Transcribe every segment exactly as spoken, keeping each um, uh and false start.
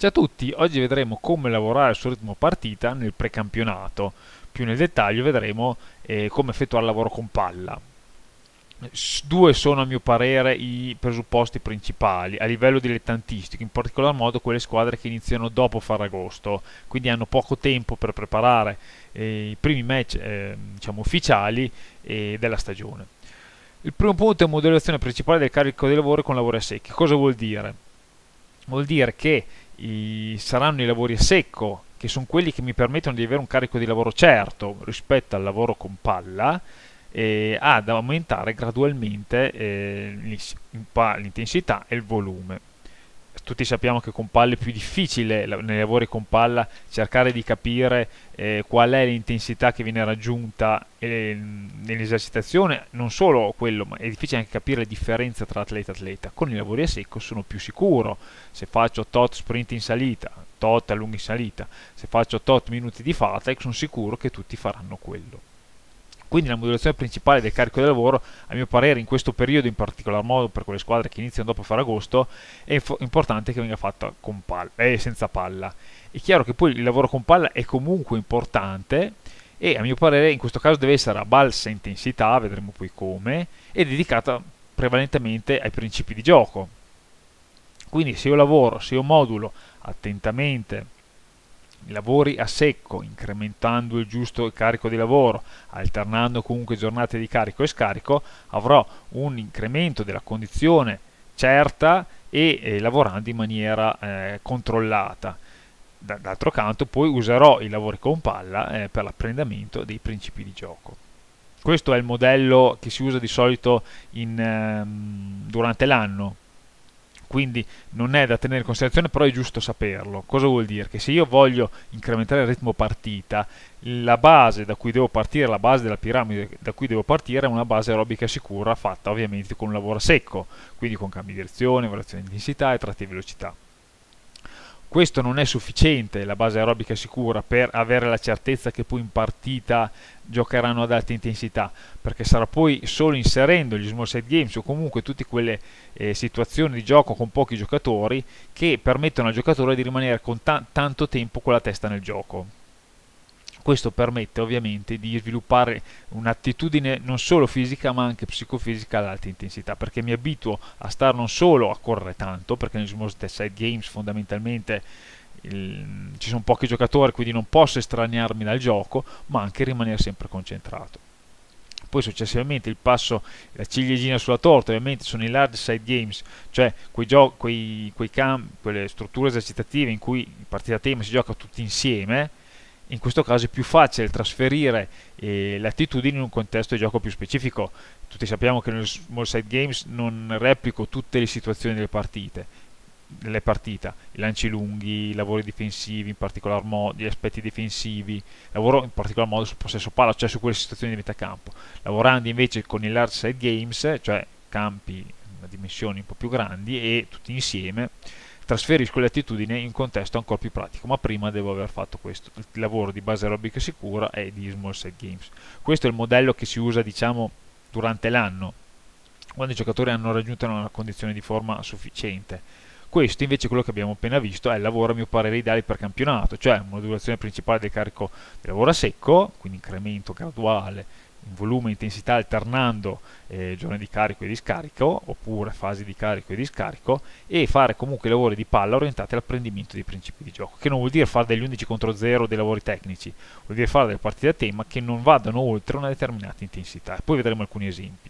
Ciao a tutti, oggi vedremo come lavorare sul ritmo partita nel precampionato. Più nel dettaglio vedremo eh, come effettuare il lavoro con palla. Due sono a mio parere i presupposti principali a livello dilettantistico, in particolar modo quelle squadre che iniziano dopo Ferragosto, quindi hanno poco tempo per preparare eh, i primi match eh, diciamo, ufficiali eh, della stagione. Il primo punto è la modellazione principale del carico dei lavori con lavori a secchi. Cosa vuol dire? Vuol dire che I, saranno i lavori a secco, che sono quelli che mi permettono di avere un carico di lavoro certo rispetto al lavoro con palla, eh, ad aumentare gradualmente eh, l'intensità e il volume. Tutti sappiamo che con palla è più difficile la, nei lavori con palla cercare di capire eh, qual è l'intensità che viene raggiunta eh, nell'esercitazione, non solo quello, ma è difficile anche capire le differenze tra atleta e atleta. Con i lavori a secco sono più sicuro: se faccio tot sprint in salita, tot allunghi in salita, se faccio tot minuti di fatica, sono sicuro che tutti faranno quello. Quindi la modulazione principale del carico del lavoro, a mio parere, in questo periodo, in particolar modo per quelle squadre che iniziano dopo Ferragosto, è importante che venga fatta con palla, eh, senza palla. È chiaro che poi il lavoro con palla è comunque importante e, a mio parere, in questo caso deve essere a bassa intensità, vedremo poi come, e dedicata prevalentemente ai principi di gioco. Quindi se io lavoro, se io modulo attentamente lavori a secco, incrementando il giusto carico di lavoro, alternando comunque giornate di carico e scarico, avrò un incremento della condizione certa e eh, lavorando in maniera eh, controllata. D'altro canto poi userò i lavori con palla eh, per l'apprendimento dei principi di gioco. Questo è il modello che si usa di solito in, ehm, durante l'anno. Quindi non è da tenere in considerazione, però è giusto saperlo. Cosa vuol dire? Che se io voglio incrementare il ritmo partita, la base da cui devo partire, la base della piramide da cui devo partire, è una base aerobica sicura fatta ovviamente con un lavoro a secco, quindi con cambi di direzione, variazione di intensità e tratti di velocità. Questo non è sufficiente, la base aerobica sicura, per avere la certezza che poi in partita giocheranno ad alta intensità, perché sarà poi solo inserendo gli small set games o comunque tutte quelle eh, situazioni di gioco con pochi giocatori che permettono al giocatore di rimanere con ta tanto tempo con la testa nel gioco. Questo permette ovviamente di sviluppare un'attitudine non solo fisica ma anche psicofisica ad alta intensità, perché mi abituo a stare non solo a correre tanto, perché negli small set games fondamentalmente il, ci sono pochi giocatori, quindi non posso estraniarmi dal gioco, ma anche rimanere sempre concentrato. Poi successivamente il passo, la ciliegina sulla torta ovviamente sono i large side games, cioè quei quei, quei campi, quelle strutture esercitative in cui in partita tema si gioca tutti insieme. In questo caso è più facile trasferire eh, l'attitudine in un contesto di gioco più specifico. Tutti sappiamo che nel small side games non replico tutte le situazioni delle partite, delle partite. I lanci lunghi, i lavori difensivi, in particolar modo gli aspetti difensivi, lavoro in particolar modo sul possesso palla, cioè su quelle situazioni di metacampo. Lavorando invece con i large side games, cioè campi a dimensioni un po' più grandi e tutti insieme, trasferisco l'attitudine in un contesto ancora più pratico, ma prima devo aver fatto questo, il lavoro di base aerobica sicura e di small set games. Questo è il modello che si usa, diciamo, durante l'anno, quando i giocatori hanno raggiunto una condizione di forma sufficiente. Questo invece, quello che abbiamo appena visto, è il lavoro a mio parere ideale per campionato, cioè modulazione principale del carico del lavoro a secco, quindi incremento graduale in volume e intensità alternando eh, giorni di carico e di scarico oppure fasi di carico e di scarico, e fare comunque lavori di palla orientati all'apprendimento dei principi di gioco, che non vuol dire fare degli undici contro zero dei lavori tecnici, vuol dire fare delle partite a tema che non vadano oltre una determinata intensità, e poi vedremo alcuni esempi.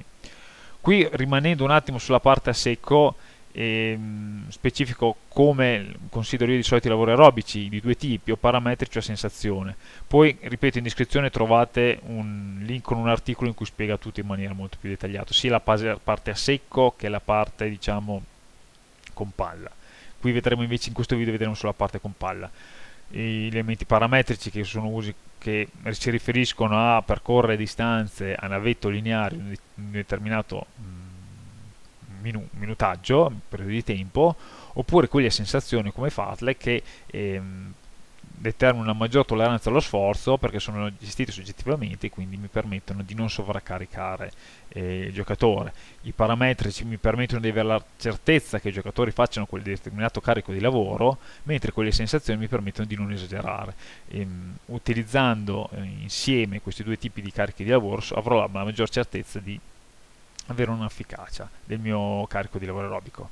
Qui, rimanendo un attimo sulla parte a secco, ehm, specifico come considero io di solito i lavori aerobici di due tipi, o parametrici o a sensazione. Poi, ripeto, in descrizione trovate un link con un articolo in cui spiega tutto in maniera molto più dettagliata, sia la parte a secco che la parte, diciamo, con palla. Qui vedremo invece, in questo video vedremo solo la parte con palla. Gli elementi parametrici che sono usi, che si riferiscono a percorrere distanze a navetto lineare in un determinato minutaggio, periodo di tempo, oppure quelli a sensazione come Fatley, che ehm, determina una maggior tolleranza allo sforzo perché sono gestiti soggettivamente, quindi mi permettono di non sovraccaricare eh, il giocatore. I parametri mi permettono di avere la certezza che i giocatori facciano quel determinato carico di lavoro, mentre quelle sensazioni mi permettono di non esagerare. Ehm, utilizzando eh, insieme questi due tipi di carichi di lavoro avrò la, la maggior certezza di avere un'efficacia del mio carico di lavoro aerobico.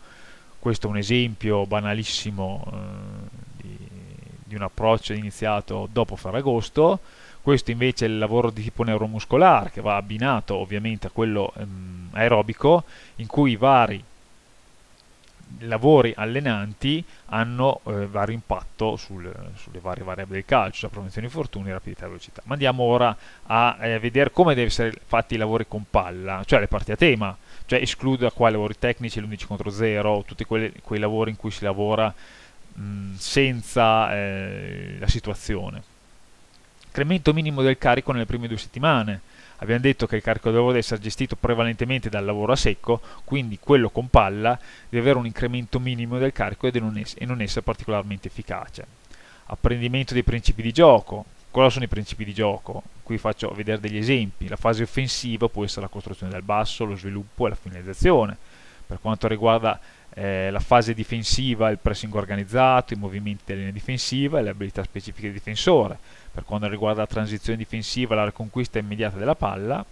Questo è un esempio banalissimo eh, di di un approccio iniziato dopo Ferragosto. Questo invece è il lavoro di tipo neuromuscolare, che va abbinato ovviamente a quello ehm, aerobico, in cui i vari lavori allenanti hanno eh, vario impatto sul, sulle varie variabili del calcio, la prevenzione di infortuni, rapidità e velocità. Ma andiamo ora a eh, vedere come devono essere fatti i lavori con palla, cioè le parti a tema, cioè escludo qua i lavori tecnici, l'undici contro zero, tutti quelli, quei lavori in cui si lavora senza eh, la situazione. Incremento minimo del carico nelle prime due settimane. Abbiamo detto che il carico di lavoro deve essere gestito prevalentemente dal lavoro a secco, quindi quello con palla deve avere un incremento minimo del carico e non, es e non essere particolarmente efficace. Apprendimento dei principi di gioco. Cosa sono i principi di gioco? Qui faccio vedere degli esempi. La fase offensiva può essere la costruzione dal basso, lo sviluppo e la finalizzazione. Per quanto riguarda Eh, la fase difensiva, il pressing organizzato, i movimenti della linea difensiva e le abilità specifiche del difensore. Per quanto riguarda la transizione difensiva, la riconquista immediata della palla,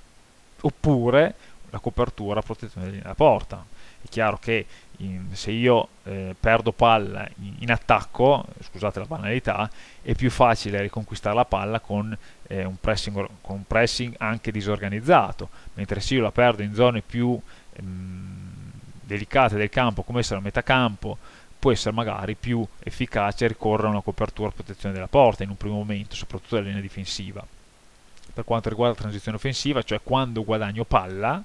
oppure la copertura, protezione della porta. È chiaro che in, se io eh, perdo palla in, in attacco, scusate la banalità, è più facile riconquistare la palla con, eh, un, pressing, con un pressing anche disorganizzato, mentre se io la perdo in zone più ehm, delicate del campo, come essere a metà campo, può essere magari più efficace ricorrere a una copertura a protezione della porta in un primo momento, soprattutto della linea difensiva. Per quanto riguarda la transizione offensiva, cioè quando guadagno palla,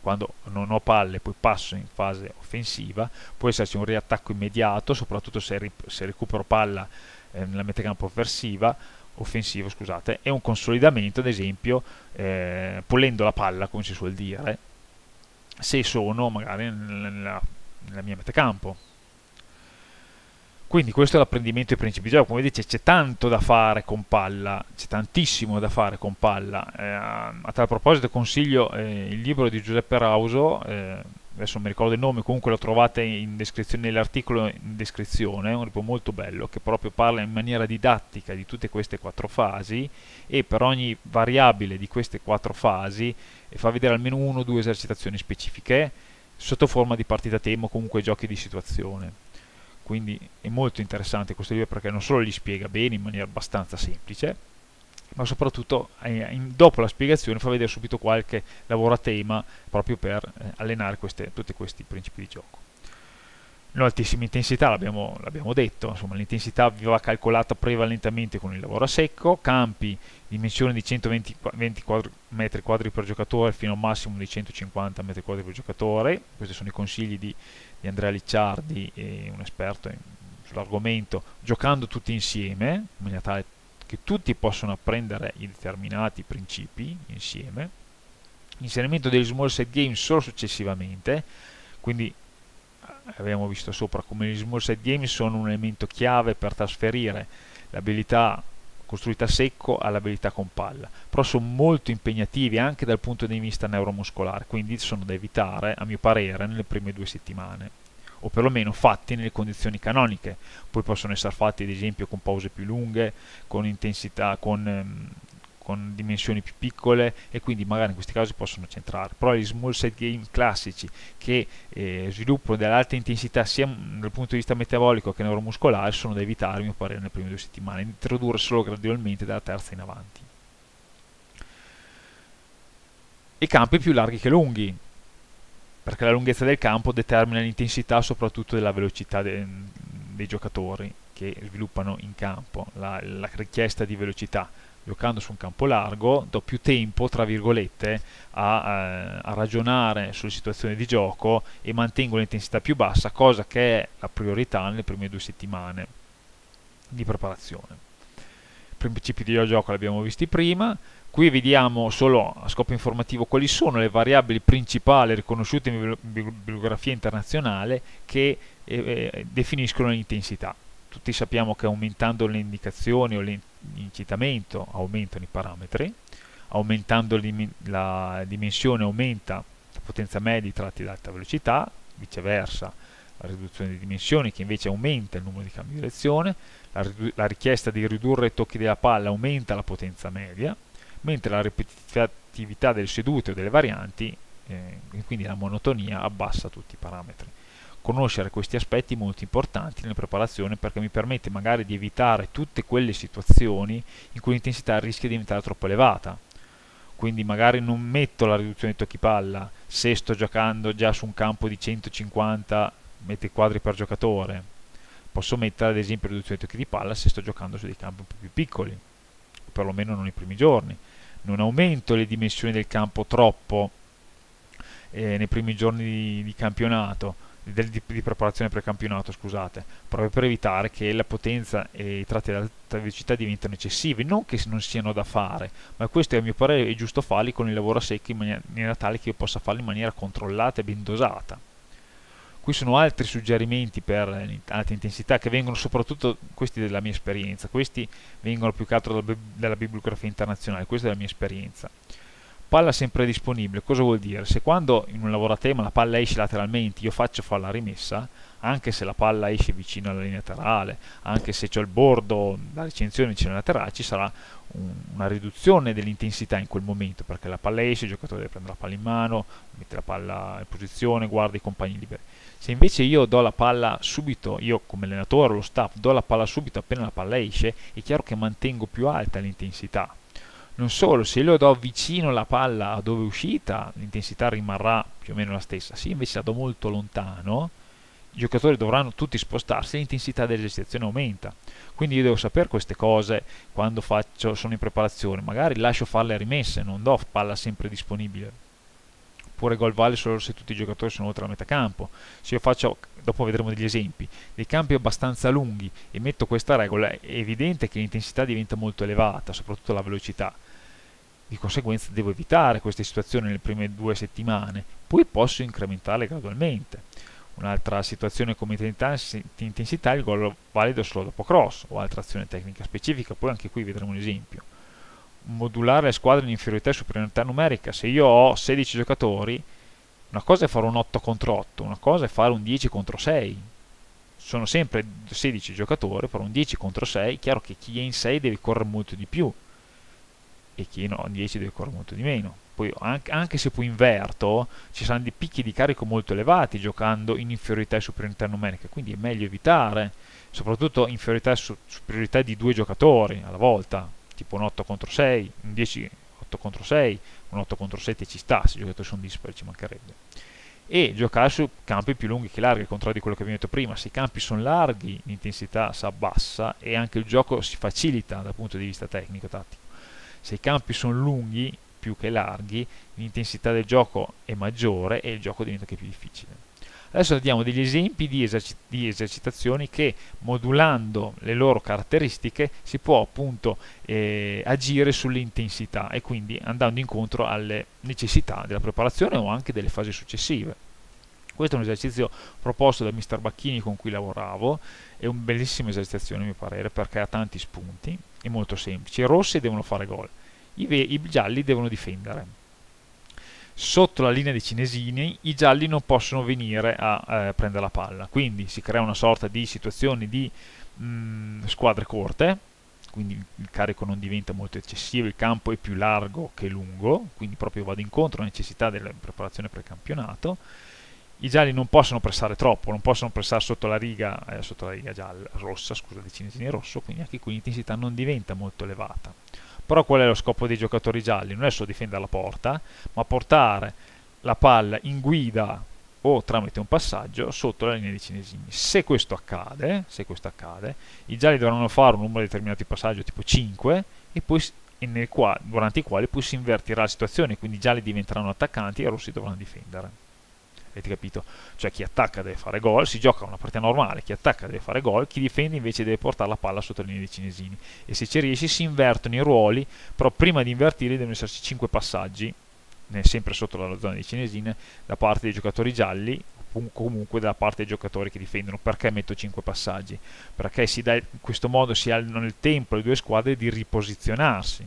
quando non ho palle poi passo in fase offensiva, può esserci un riattacco immediato, soprattutto se, ri se recupero palla eh, nella metacampo offensiva, offensivo, scusate, e un consolidamento, ad esempio, eh, pulendo la palla, come si suol dire, se sono magari nella, nella mia metacampo. Quindi questo è l'apprendimento dei principi di gioco. Come vedete c'è tanto da fare con palla, c'è tantissimo da fare con palla. Eh, a tal proposito consiglio eh, il libro di Giuseppe Rauso, eh, adesso non mi ricordo il nome, comunque lo trovate in descrizione, nell'articolo in descrizione, è un libro molto bello che proprio parla in maniera didattica di tutte queste quattro fasi e per ogni variabile di queste quattro fasi fa vedere almeno uno o due esercitazioni specifiche sotto forma di partita a tema o comunque giochi di situazione. Quindi è molto interessante questo libro perché non solo li spiega bene in maniera abbastanza semplice, ma soprattutto dopo la spiegazione fa vedere subito qualche lavoro a tema proprio per allenare queste, tutti questi principi di gioco. L'altissima intensità, l'abbiamo detto, insomma l'intensità va calcolata prevalentemente con il lavoro a secco, campi, dimensione di centoventi quadri, metri quadri per giocatore fino a un massimo di centocinquanta metri quadri per giocatore. Questi sono i consigli di di Andrea Licciardi, eh, un esperto sull'argomento, giocando tutti insieme, in maniera tale che tutti possono apprendere i determinati principi insieme. Inserimento degli small set game solo successivamente, quindi abbiamo visto sopra come gli small set game sono un elemento chiave per trasferire l'abilità costruita a secco all'abilità con palla, però sono molto impegnativi anche dal punto di vista neuromuscolare, quindi sono da evitare, a mio parere, nelle prime due settimane, o perlomeno fatti nelle condizioni canoniche. Poi possono essere fatti, ad esempio, con pause più lunghe, con intensità, con, ehm, con dimensioni più piccole, e quindi magari in questi casi possono centrare. Però gli small set game classici che eh, sviluppano dell'alta intensità sia dal punto di vista metabolico che neuromuscolare sono da evitare, a mio parere, nelle prime due settimane, introdurre solo gradualmente dalla terza in avanti. E campi più larghi che lunghi, perché la lunghezza del campo determina l'intensità soprattutto della velocità de dei giocatori che sviluppano in campo, la, la richiesta di velocità. Giocando su un campo largo do più tempo, tra virgolette, a, a ragionare sulle situazioni di gioco e mantengo l'intensità più bassa, cosa che è la priorità nelle prime due settimane di preparazione. I principi di gioco li abbiamo visti prima. Qui vediamo solo a scopo informativo quali sono le variabili principali riconosciute in bibliografia internazionale che eh, definiscono l'intensità. tutti sappiamo che aumentando le indicazioni o l'incitamento aumentano i parametri, aumentando la dimensione aumenta la potenza media di tratti ad alta velocità, viceversa la riduzione di dimensioni che invece aumenta il numero di cambi di direzione, la, la richiesta di ridurre i tocchi della palla aumenta la potenza media, mentre la ripetitività delle sedute o delle varianti, eh, quindi la monotonia, abbassa tutti i parametri. Conoscere questi aspetti è molto importante nella preparazione perché mi permette magari di evitare tutte quelle situazioni in cui l'intensità rischia di diventare troppo elevata. Quindi magari non metto la riduzione dei tocchi palla se sto giocando già su un campo di centocinquanta metri quadri per giocatore. Posso mettere ad esempio la riduzione dei tocchi di palla se sto giocando su dei campi un po' più piccoli, o perlomeno non i primi giorni. Non aumento le dimensioni del campo troppo eh, nei primi giorni di, di campionato, di, di, di preparazione precampionato, scusate, proprio per evitare che la potenza e i tratti ad alta velocità diventino eccessivi. Non che non siano da fare, ma questo a mio parere è giusto farli con il lavoro a secco in maniera, in maniera tale che io possa farli in maniera controllata e ben dosata. Qui sono altri suggerimenti per alta intensità che vengono soprattutto, questi della mia esperienza, questi vengono più che altro dalla, dalla bibliografia internazionale, questa è la mia esperienza. Palla sempre disponibile, cosa vuol dire? Se quando in un lavoro a tema la palla esce lateralmente, io faccio fare la rimessa, anche se la palla esce vicino alla linea laterale, anche se c'è il bordo, la recinzione vicino alla laterale, ci sarà un, una riduzione dell'intensità in quel momento, perché la palla esce, il giocatore deve prendere la palla in mano, mette la palla in posizione, guarda i compagni liberi. Se invece io do la palla subito, io come allenatore, lo staff, do la palla subito appena la palla esce, è chiaro che mantengo più alta l'intensità. Non solo, se io do vicino la palla a dove è uscita, l'intensità rimarrà più o meno la stessa. Se invece la do molto lontano, i giocatori dovranno tutti spostarsi e l'intensità dell'esercitazione aumenta. Quindi io devo sapere queste cose quando faccio, sono in preparazione. Magari lascio fare le rimesse, non do palla sempre disponibile. Oppure gol vale solo se tutti i giocatori sono oltre la metà campo. Se io faccio, dopo vedremo degli esempi, dei campi abbastanza lunghi e metto questa regola, è evidente che l'intensità diventa molto elevata, soprattutto la velocità. Di conseguenza devo evitare queste situazioni nelle prime due settimane, poi posso incrementarle gradualmente. Un'altra situazione come intensità è il gol valido solo dopo cross o altra azione tecnica specifica, poi anche qui vedremo un esempio. Modulare le squadre in inferiorità e superiorità numerica. Se io ho sedici giocatori, una cosa è fare un otto contro otto, una cosa è fare un dieci contro sei. Sono sempre sedici giocatori, però un dieci contro sei, è chiaro che chi è in sei deve correre molto di più e chi no, in dieci deve correre molto di meno. Poi anche se poi inverto, ci saranno dei picchi di carico molto elevati giocando in inferiorità e superiorità numerica, quindi è meglio evitare, soprattutto inferiorità e superiorità di due giocatori alla volta, tipo un otto contro sei, un dieci otto contro sei, un otto contro sette ci sta, se i giocatori sono dispari ci mancherebbe. E giocare su campi più lunghi che larghi, il contrario di quello che abbiamo detto prima, se i campi sono larghi l'intensità si abbassa e anche il gioco si facilita dal punto di vista tecnico-tattico. Se i campi sono lunghi più che larghi l'intensità del gioco è maggiore e il gioco diventa anche più difficile. Adesso diamo degli esempi di, eserci di esercitazioni che modulando le loro caratteristiche si può appunto eh, agire sull'intensità e quindi andando incontro alle necessità della preparazione o anche delle fasi successive. Questo è un esercizio proposto da mister Bacchini con cui lavoravo, è un bellissimo esercizio a mio parere perché ha tanti spunti, è molto semplice. I rossi devono fare gol, i, i gialli devono difendere. Sotto la linea dei cinesini i gialli non possono venire a eh, prendere la palla, quindi si crea una sorta di situazione di mh, squadre corte, quindi il carico non diventa molto eccessivo, il campo è più largo che lungo, quindi proprio vado incontro alla necessità della preparazione precampionato. I gialli non possono pressare troppo, non possono pressare sotto la riga, eh, sotto la riga gialla, rossa, scusa, dei cinesini rosso, quindi anche qui l'intensità non diventa molto elevata. Però qual è lo scopo dei giocatori gialli? Non è solo difendere la porta, ma portare la palla in guida o tramite un passaggio sotto la linea dei cinesini. Se questo accade, se questo accade i gialli dovranno fare un numero di determinati passaggi tipo cinque e poi, e nel qua, durante i quali poi si invertirà la situazione, quindi i gialli diventeranno attaccanti e i rossi dovranno difendere. Avete capito? Cioè chi attacca deve fare gol, si gioca una partita normale, chi attacca deve fare gol, chi difende invece deve portare la palla sotto la linea dei cinesini e se ci riesce si invertono i ruoli, però prima di invertire devono esserci cinque passaggi, sempre sotto la zona dei cinesini, da parte dei giocatori gialli comunque dalla parte dei giocatori che difendono. Perché metto cinque passaggi? Perché si dà, in questo modo si hanno il tempo le due squadre di riposizionarsi.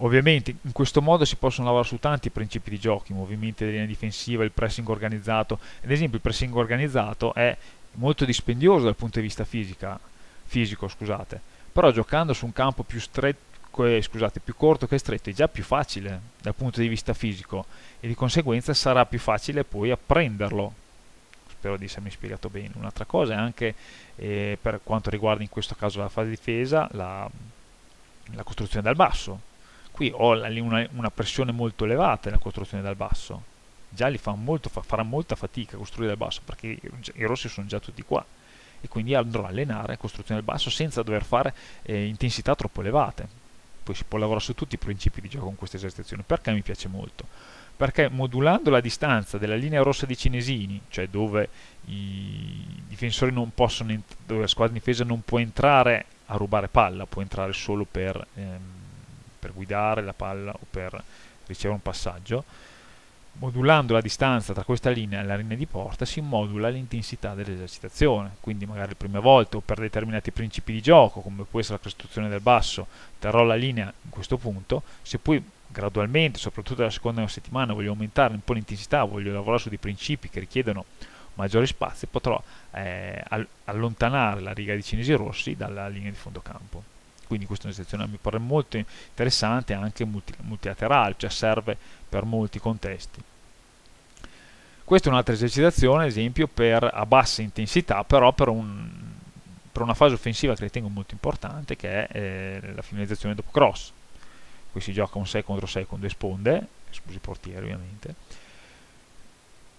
Ovviamente in questo modo si possono lavorare su tanti principi di giochi, i movimenti della linea difensiva, il pressing organizzato. Ad esempio il pressing organizzato è molto dispendioso dal punto di vista fisica, fisico, scusate, però giocando su un campo più stretto, scusate, più corto che stretto, è già più facile dal punto di vista fisico e di conseguenza sarà più facile poi apprenderlo. Spero di essermi spiegato bene. Un'altra cosa è anche eh, per quanto riguarda in questo caso la fase difesa, la, la costruzione dal basso. Qui ho una, una pressione molto elevata nella costruzione dal basso, già li fa molto, fa, farà molta fatica a costruire dal basso perché i, i rossi sono già tutti qua e quindi andrò a allenare costruzione dal basso senza dover fare eh, intensità troppo elevate. Poi si può lavorare su tutti i principi di gioco con questa esercitazione. Perché mi piace molto? Perché modulando la distanza della linea rossa dei cinesini, cioè dove i difensori non possono, dove la squadra di difesa non può entrare a rubare palla, può entrare solo per, ehm, per guidare la palla o per ricevere un passaggio, modulando la distanza tra questa linea e la linea di porta si modula l'intensità dell'esercitazione. Quindi magari la prima volta o per determinati principi di gioco, come può essere la costruzione del basso, terrò la linea in questo punto. Se poi gradualmente, soprattutto la seconda settimana, voglio aumentare un po' l'intensità, voglio lavorare su dei principi che richiedono maggiori spazi, potrò eh, allontanare la riga di cinesi rossi dalla linea di fondocampo. Quindi questa è una sezione mi pare molto interessante, anche multi, multilaterale, cioè serve per molti contesti. Questa è un'altra esercitazione, ad esempio, per, a bassa intensità, però per, un, per una fase offensiva che ritengo molto importante, che è eh, la finalizzazione dopo cross. Qui si gioca un sei contro sei con due sponde, esclusi portiere ovviamente.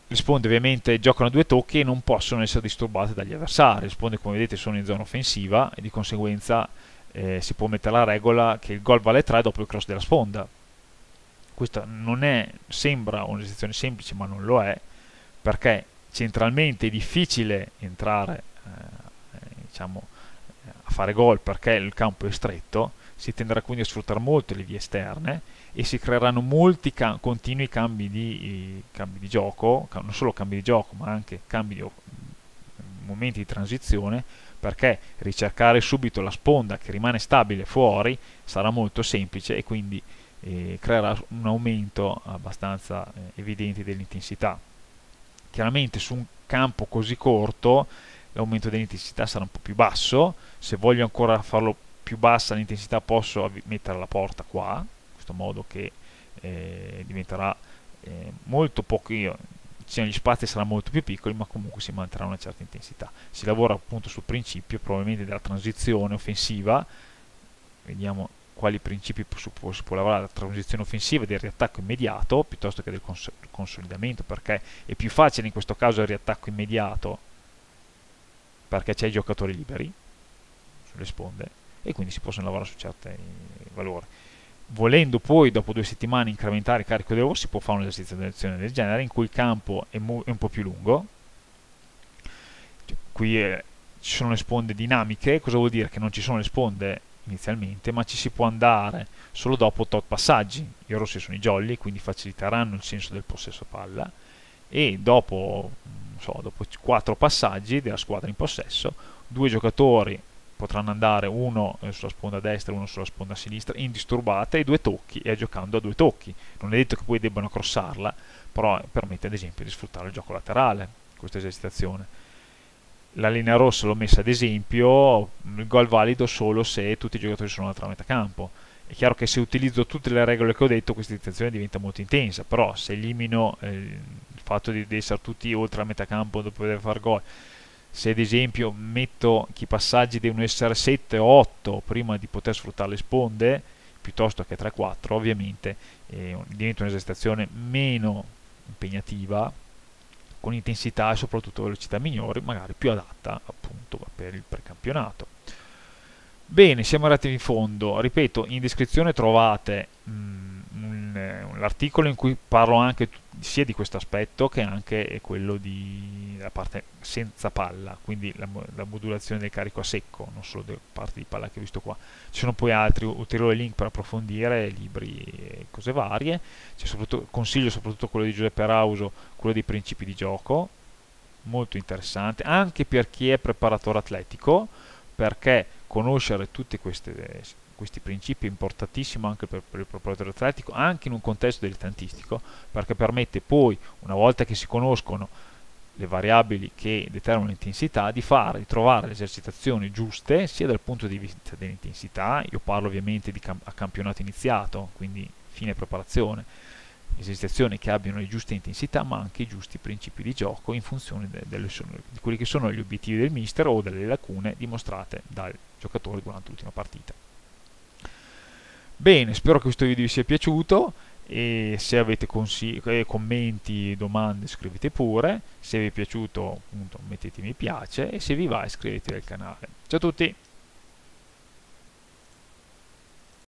Le sponde ovviamente giocano a due tocchi e non possono essere disturbate dagli avversari. Le sponde, come vedete, sono in zona offensiva e di conseguenza... Eh, si può mettere la regola che il gol vale tre dopo il cross della sponda. Questa non è, sembra un'esercitazione semplice, ma non lo è, perché centralmente è difficile entrare eh, diciamo, a fare gol perché il campo è stretto, si tenderà quindi a sfruttare molto le vie esterne e si creeranno molti ca continui cambi di, cambi di gioco, non solo cambi di gioco ma anche cambi di momenti di transizione, perché ricercare subito la sponda che rimane stabile fuori sarà molto semplice e quindi eh, creerà un aumento abbastanza eh, evidente dell'intensità. Chiaramente su un campo così corto l'aumento dell'intensità sarà un po' più basso. Se voglio ancora farlo più bassa l'intensità posso mettere la porta qua, in questo modo che eh, diventerà eh, molto poco... gli spazi saranno molto più piccoli ma comunque si manterrà una certa intensità. Si lavora appunto sul principio probabilmente della transizione offensiva, vediamo quali principi si può, si può lavorare, la transizione offensiva del riattacco immediato piuttosto che del cons consolidamento, perché è più facile in questo caso il riattacco immediato perché c'è i giocatori liberi sulle sponde e quindi si possono lavorare su certi valori. Volendo poi dopo due settimane incrementare il carico dei rossi si può fare un'esercitazione del genere in cui il campo è, è un po' più lungo. Cioè, qui eh, ci sono le sponde dinamiche, cosa vuol dire? Che non ci sono le sponde inizialmente ma ci si può andare solo dopo tot passaggi. I rossi sono i jolly quindi faciliteranno il senso del possesso palla e dopo, non so, dopo quattro passaggi della squadra in possesso due giocatori potranno andare uno sulla sponda destra e uno sulla sponda sinistra indisturbate e due tocchi e giocando a due tocchi. Non è detto che poi debbano crossarla, però permette ad esempio di sfruttare il gioco laterale, questa esercitazione. La linea rossa l'ho messa ad esempio, il gol valido solo se tutti i giocatori sono dall'altra metà campo. È chiaro che se utilizzo tutte le regole che ho detto questa esercitazione diventa molto intensa, però se elimino eh, il fatto di, di essere tutti oltre la metà campo dopo poter far gol, se ad esempio metto che i passaggi devono essere sette o otto prima di poter sfruttare le sponde piuttosto che tre quattro, ovviamente eh, diventa un'esercitazione meno impegnativa, con intensità e soprattutto velocità migliori, magari più adatta appunto per il precampionato. Bene, siamo arrivati in fondo. Ripeto, in descrizione trovate mh, un, un l'articolo in cui parlo anche sia di questo aspetto che anche quello della parte senza palla, quindi la, la modulazione del carico a secco, non solo delle parti di palla che ho visto qua. Ci sono poi altri ulteriori link per approfondire, libri e cose varie. C'è soprattutto, consiglio soprattutto quello di Giuseppe Rauso, quello dei principi di gioco, molto interessante, anche per chi è preparatore atletico, perché conoscere tutti queste, questi principi è importantissimo anche per, per il preparatore atletico, anche in un contesto dilettantistico, perché permette poi, una volta che si conoscono le variabili che determinano l'intensità, di fare, di trovare le esercitazioni giuste, sia dal punto di vista dell'intensità, io parlo ovviamente di cam- a campionato iniziato, quindi fine preparazione, esercitazioni che abbiano le giuste intensità ma anche i giusti principi di gioco in funzione de, de, de, di quelli che sono gli obiettivi del mister o delle lacune dimostrate dal giocatore durante l'ultima partita. Bene, spero che questo video vi sia piaciuto e se avete eh, commenti, domande scrivete pure, se vi è piaciuto appunto mettete mi piace e se vi va iscrivetevi al canale. Ciao a tutti!